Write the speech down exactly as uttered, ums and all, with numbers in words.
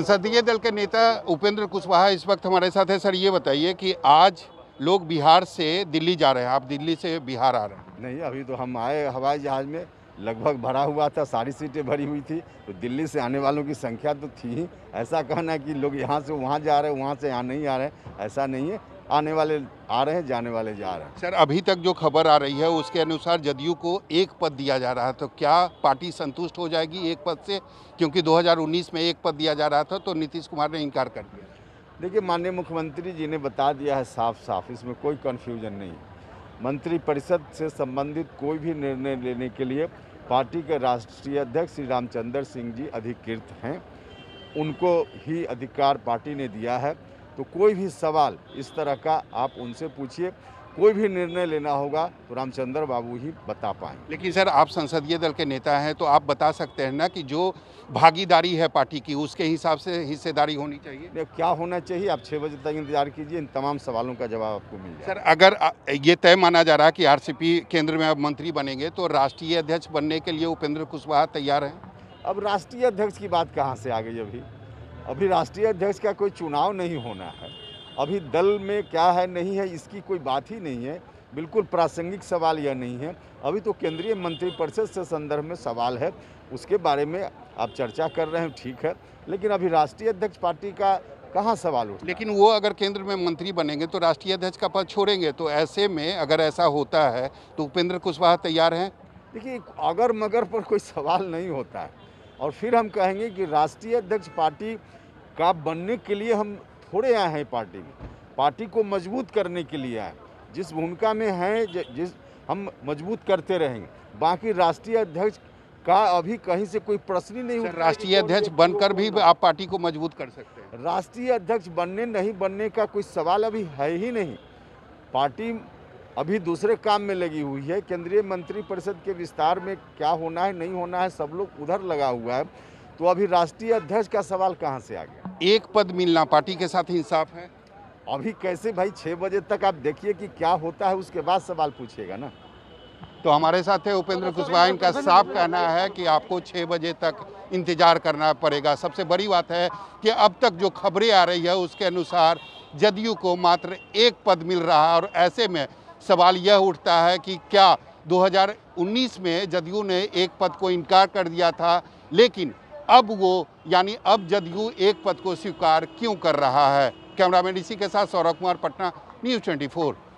संसदीय दल के नेता उपेंद्र कुशवाहा इस वक्त हमारे साथ है। सर, ये बताइए कि आज लोग बिहार से दिल्ली जा रहे हैं, आप दिल्ली से बिहार आ रहे हैं? नहीं, अभी तो हम आए, हवाई जहाज़ में लगभग भरा हुआ था, सारी सीटें भरी हुई थी, तो दिल्ली से आने वालों की संख्या तो थी ही। ऐसा कहना है कि लोग यहाँ से वहाँ जा रहे हैं, वहाँ से यहाँ नहीं आ रहे हैं, ऐसा नहीं है। आने वाले आ रहे हैं, जाने वाले जा रहे हैं। सर, अभी तक जो खबर आ रही है उसके अनुसार जदयू को एक पद दिया जा रहा है, तो क्या पार्टी संतुष्ट हो जाएगी एक पद से? क्योंकि दो हज़ार उन्नीस में एक पद दिया जा रहा था तो नीतीश कुमार ने इनकार कर दिया। देखिए, माननीय मुख्यमंत्री जी ने बता दिया है साफ साफ, इसमें कोई कन्फ्यूजन नहीं। मंत्रिपरिषद से संबंधित कोई भी निर्णय लेने के लिए पार्टी के राष्ट्रीय अध्यक्ष श्री रामचंद्र सिंह जी अधिकृत हैं, उनको ही अधिकार पार्टी ने दिया है। तो कोई भी सवाल इस तरह का आप उनसे पूछिए, कोई भी निर्णय लेना होगा तो रामचंद्र बाबू ही बता पाएंगे। लेकिन सर, आप संसदीय दल के नेता हैं तो आप बता सकते हैं ना कि जो भागीदारी है पार्टी की उसके हिसाब से हिस्सेदारी होनी चाहिए। क्या होना चाहिए, आप छः बजे तक इंतजार कीजिए, इन तमाम सवालों का जवाब आपको मिल जाएगा। सर, अगर ये तय माना जा रहा है कि आरसीपी केंद्र में अब मंत्री बनेंगे तो राष्ट्रीय अध्यक्ष बनने के लिए उपेंद्र कुशवाहा तैयार हैं? अब राष्ट्रीय अध्यक्ष की बात कहाँ से आ गई? अभी अभी राष्ट्रीय अध्यक्ष का कोई चुनाव नहीं होना है, अभी दल में क्या है नहीं है इसकी कोई बात ही नहीं है, बिल्कुल प्रासंगिक सवाल यह नहीं है। अभी तो केंद्रीय मंत्रिपरिषद से संदर्भ में सवाल है, उसके बारे में आप चर्चा कर रहे हैं, ठीक है, लेकिन अभी राष्ट्रीय अध्यक्ष पार्टी का कहाँ सवाल उठा? लेकिन वो अगर केंद्र में मंत्री बनेंगे तो राष्ट्रीय अध्यक्ष का पद छोड़ेंगे, तो ऐसे में अगर ऐसा होता है तो उपेंद्र कुशवाहा तैयार हैं? देखिए, अगर मगर पर कोई सवाल नहीं होता है, और फिर हम कहेंगे कि राष्ट्रीय अध्यक्ष पार्टी का बनने के लिए हम थोड़े आए हैं, पार्टी में पार्टी को मजबूत करने के लिए आए, जिस भूमिका में हैं जिस हम मजबूत करते रहेंगे। बाकी राष्ट्रीय अध्यक्ष का अभी कहीं से कोई प्रश्न ही नहीं उठा। राष्ट्रीय अध्यक्ष बनकर भी आप पार्टी को मजबूत कर सकते हैं? राष्ट्रीय अध्यक्ष बनने नहीं बनने का कोई सवाल अभी है ही नहीं, पार्टी अभी दूसरे काम में लगी हुई है। केंद्रीय मंत्रिपरिषद के विस्तार में क्या होना है नहीं होना है सब लोग उधर लगा हुआ है, तो अभी राष्ट्रीय अध्यक्ष का सवाल कहाँ से आ गया? एक पद मिलना पार्टी के साथ इंसाफ है? अभी कैसे भाई, छः बजे तक आप देखिए कि क्या होता है, उसके बाद सवाल पूछिएगा ना। तो हमारे साथ है उपेंद्र कुशवाहा, इनका साफ कहना है कि आपको छः बजे तक इंतज़ार करना पड़ेगा। सबसे बड़ी बात है कि अब तक जो खबरें आ रही है उसके अनुसार जदयू को मात्र एक पद मिल रहा है, और ऐसे में सवाल यह उठता है कि क्या दो हज़ार उन्नीस में जदयू ने एक पद को इनकार कर दिया था, लेकिन अब वो यानी अब जदयू एक पद को स्वीकार क्यों कर रहा है? कैमरामैन ऋषि के साथ सौरभ कुमार, पटना, न्यूज़ चौबीस।